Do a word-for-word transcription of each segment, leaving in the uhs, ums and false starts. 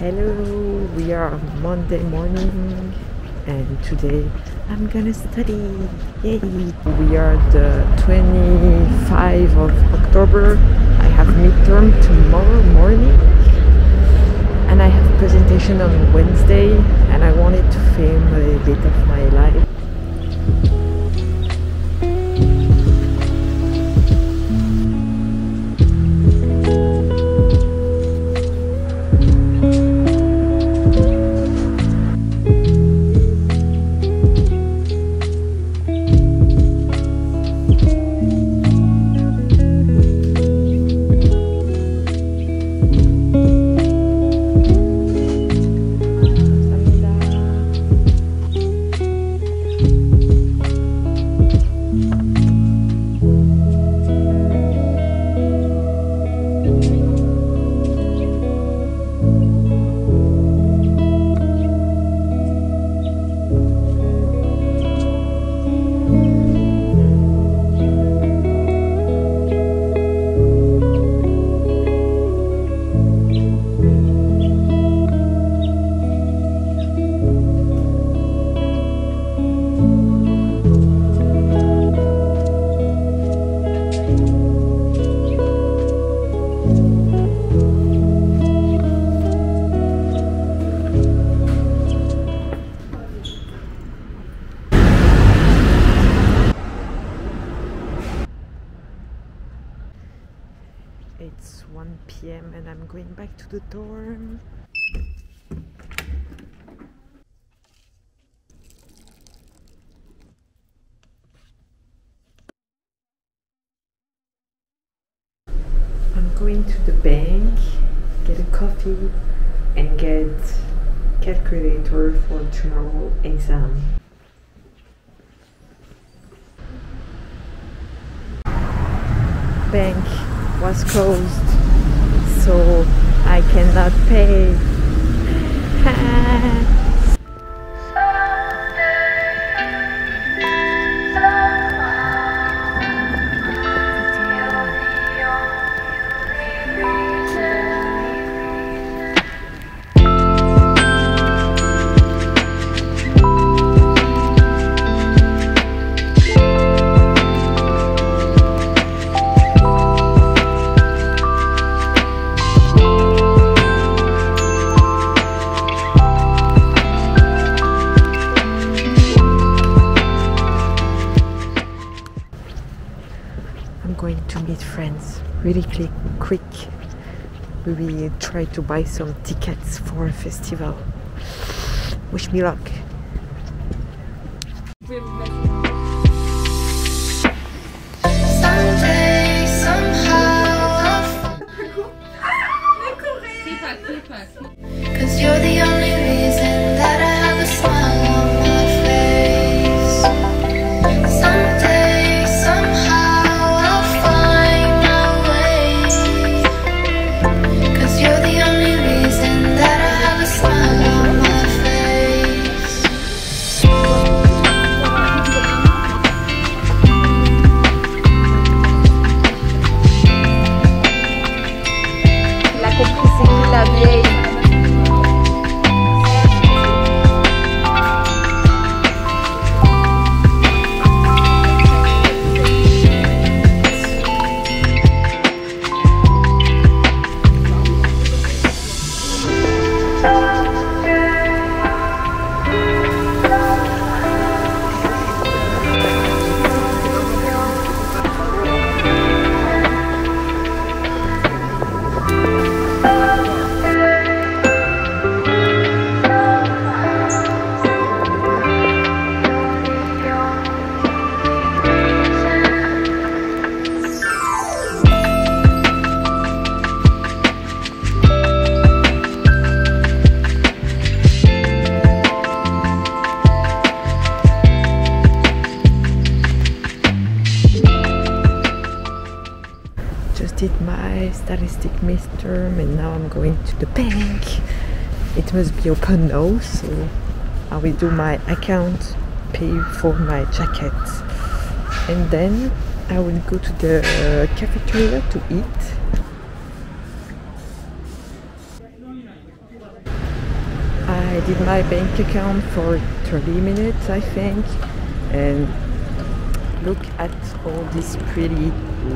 Hello, we are Monday morning and today I'm gonna study. Yay! We are the twenty-fifth of October. I have midterm tomorrow morning and I have presentation on Wednesday, and I wanted to film a bit of my life. It's one P M and I'm going back to the dorm. I'm going to the bank, get a coffee and get calculator for tomorrow exam. Bank was closed, so I cannot pay. Really quick, we will try to buy some tickets for a festival. Wish me luck. Someday, somehow, cause you're the only reason that I have a smile on my face. Someday, somehow. You're the only reason that I have a smile on my face. did my stylistic midterm and now I'm going to the bank. It must be open now, so I will do my account, pay for my jacket, and then I will go to the uh, cafeteria to eat. I did my bank account for thirty minutes, I think, and look at all these pretty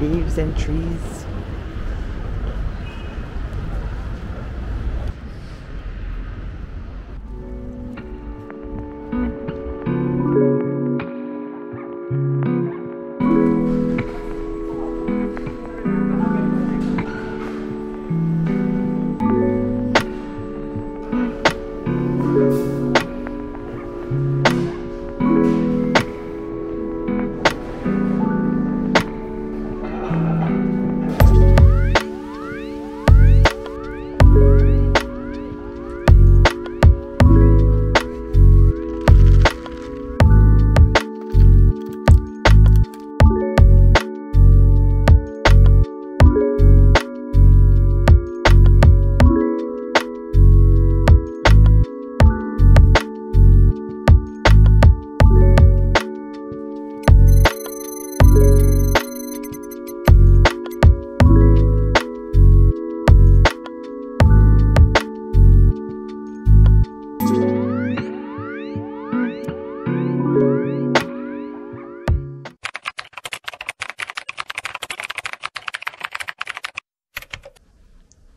leaves and trees.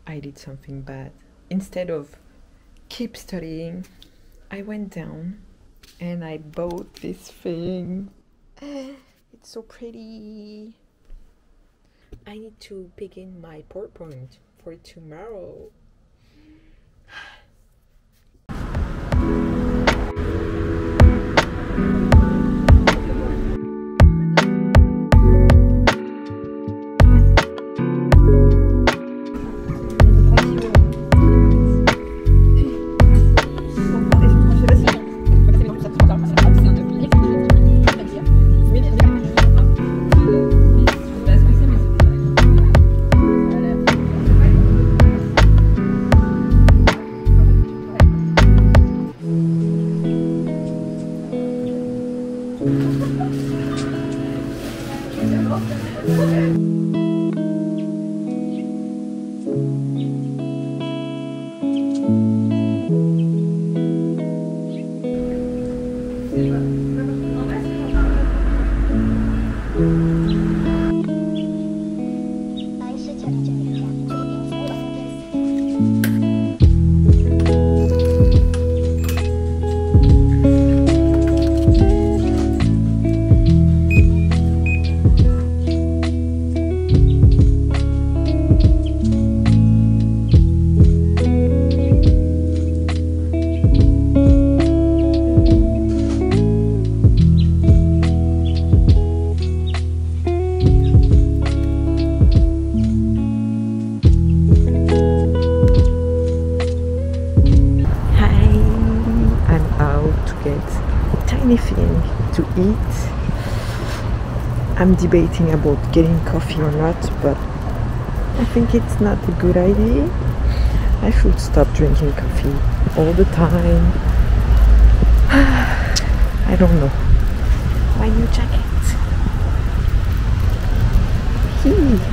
I did something bad. Instead of keep studying, I went down and I bought this thing. It's so pretty. I need to begin my PowerPoint for tomorrow. Anything to eat. I'm debating about getting coffee or not, but I think it's not a good idea. I should stop drinking coffee all the time. I don't know. My new jacket. Hee.